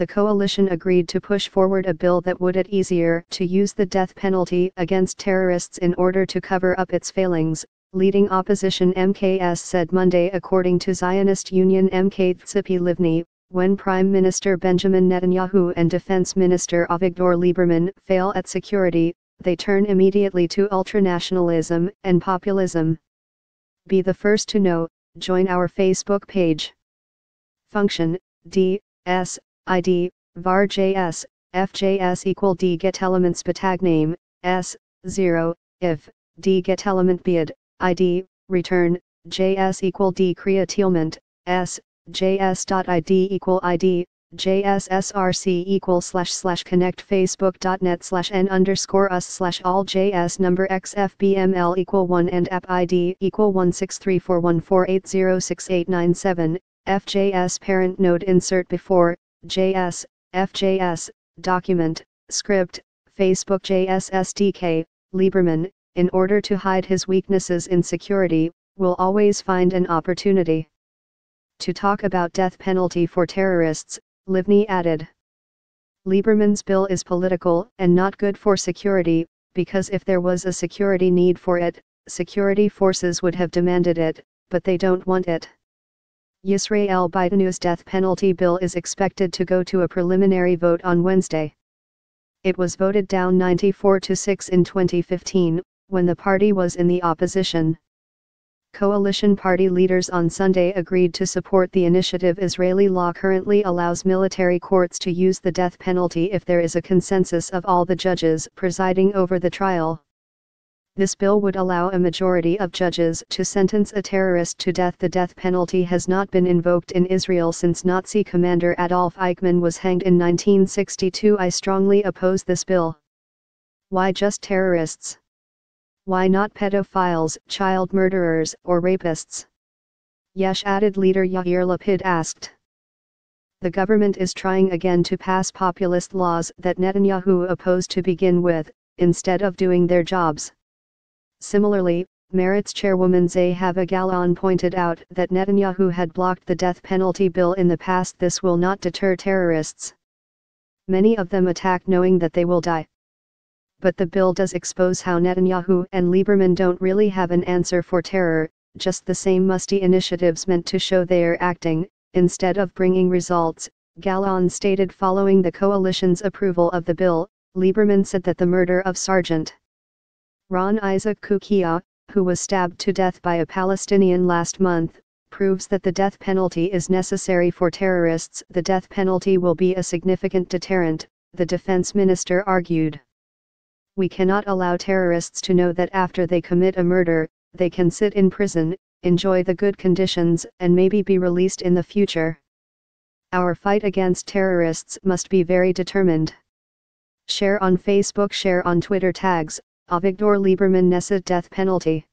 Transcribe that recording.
the coalition agreed to push forward a bill that would make it easier to use the death penalty against terrorists in order to cover up its failings, leading opposition MKS said Monday, according to Zionist Union MK Tsipi Livni, when Prime Minister Benjamin Netanyahu and Defense Minister Avigdor Lieberman fail at security, they turn immediately to ultranationalism and populism. Be the first to know. Join our Facebook page. Function D.S.ID var.js f.js equal d get elements batag name s0 if d get element bid id return js equal d createlment s js.id equal id js src equal / connect facebook.net/n_us/all js number xfbml equal 1 and app id equal 1634148068997 fjs parent node insert before js fjs document script facebook js sdk Lieberman, in order to hide his weaknesses in security, will always find an opportunity to talk about death penalty for terrorists, Livni added. Lieberman's bill is political and not good for security, because if there was a security need for it, security forces would have demanded it, but they don't want it. Yisrael Biden's death penalty bill is expected to go to a preliminary vote on Wednesday. It was voted down 94-6 in 2015, when the party was in the opposition. Coalition party leaders on Sunday agreed to support the initiative. Israeli law currently allows military courts to use the death penalty if there is a consensus of all the judges presiding over the trial. This bill would allow a majority of judges to sentence a terrorist to death. The death penalty has not been invoked in Israel since Nazi commander Adolf Eichmann was hanged in 1962. I strongly oppose this bill. Why just terrorists? Why not pedophiles, child murderers, or rapists? Yesh Atid leader Yair Lapid asked. The government is trying again to pass populist laws that Netanyahu opposed to begin with, instead of doing their jobs. Similarly, Meretz chairwoman Zehava Galon pointed out that Netanyahu had blocked the death penalty bill in the past. This will not deter terrorists. Many of them attack knowing that they will die. But the bill does expose how Netanyahu and Lieberman don't really have an answer for terror, just the same musty initiatives meant to show they are acting, instead of bringing results, Galon stated. Following the coalition's approval of the bill, Lieberman said that the murder of Sergeant Ron Isaac Kukia, who was stabbed to death by a Palestinian last month, proves that the death penalty is necessary for terrorists. The death penalty will be a significant deterrent, the defense minister argued. We cannot allow terrorists to know that after they commit a murder, they can sit in prison, enjoy the good conditions, and maybe be released in the future. Our fight against terrorists must be very determined. Share on Facebook, share on Twitter, tags Avigdor Lieberman Nessa death penalty.